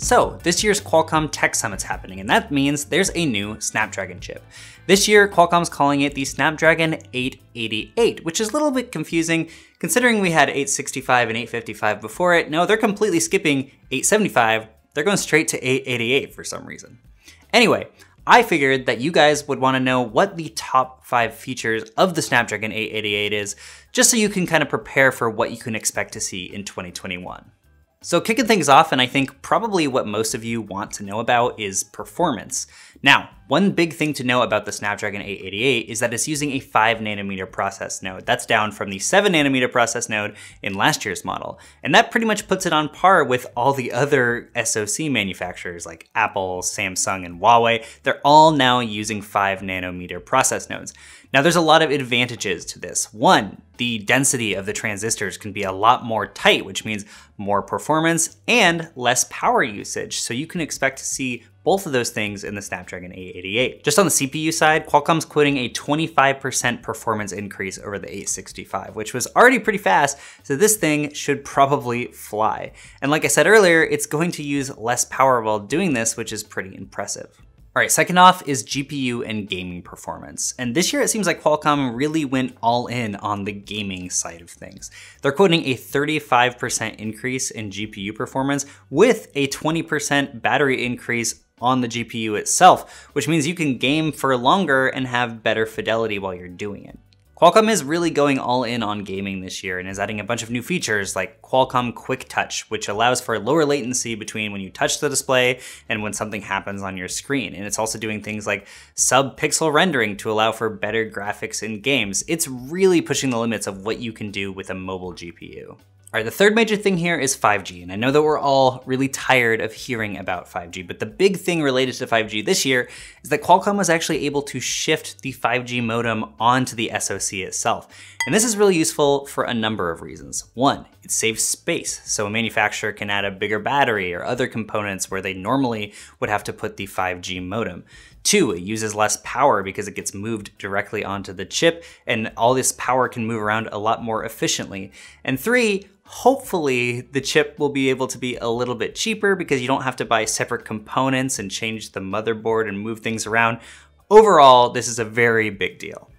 So this year's Qualcomm Tech Summit's happening, and that means there's a new Snapdragon chip. This year, Qualcomm's calling it the Snapdragon 888, which is a little bit confusing considering we had 865 and 855 before it. No, they're completely skipping 875. They're going straight to 888 for some reason. Anyway, I figured that you guys would want to know what the top 5 features of the Snapdragon 888 is, just so you can kind of prepare for what you can expect to see in 2021. So kicking things off, and I think probably what most of you want to know about, is performance. Now, one big thing to know about the Snapdragon 888 is that it's using a 5nm process node. That's down from the 7nm process node in last year's model. And that pretty much puts it on par with all the other SoC manufacturers like Apple, Samsung, and Huawei. They're all now using 5nm process nodes. Now, there's a lot of advantages to this. One, the density of the transistors can be a lot more tight, which means more performance and less power usage. So you can expect to see both of those things in the Snapdragon 888. Just on the CPU side, Qualcomm's quoting a 25% performance increase over the 865, which was already pretty fast, so this thing should probably fly. And like I said earlier, it's going to use less power while doing this, which is pretty impressive. All right, second off is GPU and gaming performance. And this year it seems like Qualcomm really went all in on the gaming side of things. They're quoting a 35% increase in GPU performance with a 20% battery increase on the GPU itself, which means you can game for longer and have better fidelity while you're doing it. Qualcomm is really going all in on gaming this year and is adding a bunch of new features like Qualcomm Quick Touch, which allows for lower latency between when you touch the display and when something happens on your screen. And it's also doing things like sub-pixel rendering to allow for better graphics in games. It's really pushing the limits of what you can do with a mobile GPU. All right, the third major thing here is 5G, and I know that we're all really tired of hearing about 5G, but the big thing related to 5G this year is that Qualcomm was actually able to shift the 5G modem onto the SoC itself. And this is really useful for a number of reasons. One, it saves space, so a manufacturer can add a bigger battery or other components where they normally would have to put the 5G modem. Two, it uses less power because it gets moved directly onto the chip, and all this power can move around a lot more efficiently. And three, hopefully the chip will be able to be a little bit cheaper because you don't have to buy separate components and change the motherboard and move things around. Overall, this is a very big deal.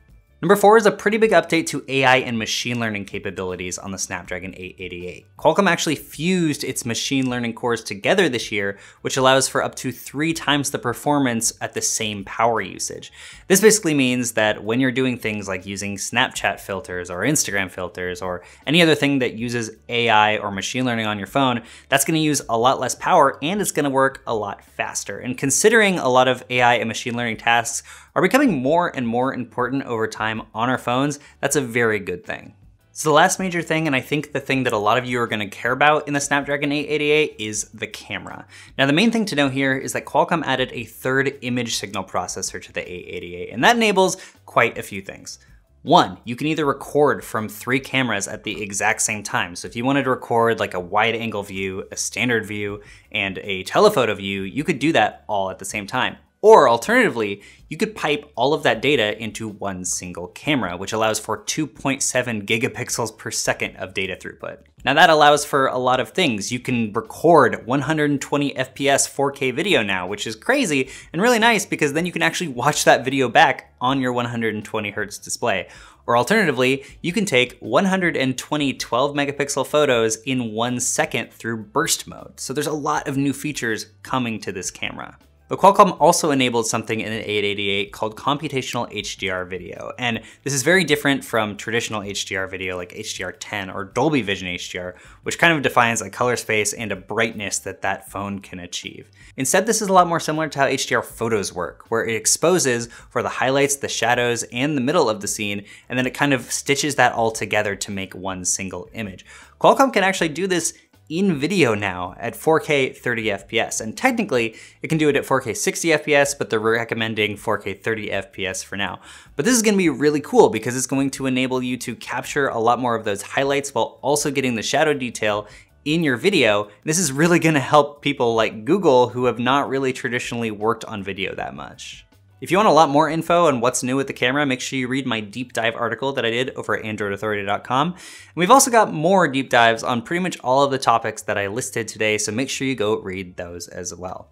Number 4 is a pretty big update to AI and machine learning capabilities on the Snapdragon 888. Qualcomm actually fused its machine learning cores together this year, which allows for up to 3 times the performance at the same power usage. This basically means that when you're doing things like using Snapchat filters or Instagram filters or any other thing that uses AI or machine learning on your phone, that's going to use a lot less power and it's going to work a lot faster. And considering a lot of AI and machine learning tasks are becoming more and more important over time on our phones, that's a very good thing. So the last major thing, and I think the thing that a lot of you are going to care about in the Snapdragon 888, is the camera. Now the main thing to know here is that Qualcomm added a third image signal processor to the 888, and that enables quite a few things. One, you can either record from 3 cameras at the exact same time. So if you wanted to record like a wide angle view, a standard view, and a telephoto view, you could do that all at the same time. Or alternatively, you could pipe all of that data into one single camera, which allows for 2.7 gigapixels per second of data throughput. Now that allows for a lot of things. You can record 120 FPS 4K video now, which is crazy and really nice because then you can actually watch that video back on your 120 hertz display. Or alternatively, you can take 120 12 megapixel photos in 1 second through burst mode. So there's a lot of new features coming to this camera. But Qualcomm also enabled something in the 888 called computational HDR video. And this is very different from traditional HDR video like HDR10 or Dolby Vision HDR, which kind of defines a color space and a brightness that that phone can achieve. Instead, this is a lot more similar to how HDR photos work, where it exposes for the highlights, the shadows, and the middle of the scene, and then it kind of stitches that all together to make one single image. Qualcomm can actually do this in video now at 4K 30 FPS. And technically it can do it at 4K 60 FPS, but they're recommending 4K 30 FPS for now. But this is gonna be really cool because it's going to enable you to capture a lot more of those highlights while also getting the shadow detail in your video. This is really gonna help people like Google who have not really traditionally worked on video that much. If you want a lot more info on what's new with the camera, make sure you read my deep dive article that I did over at androidauthority.com. And we've also got more deep dives on pretty much all of the topics that I listed today, so make sure you go read those as well.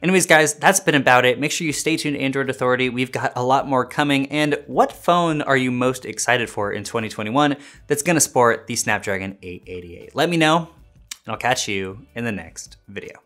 Anyways, guys, that's been about it. Make sure you stay tuned to Android Authority. We've got a lot more coming. And what phone are you most excited for in 2021 that's gonna sport the Snapdragon 888? Let me know, and I'll catch you in the next video.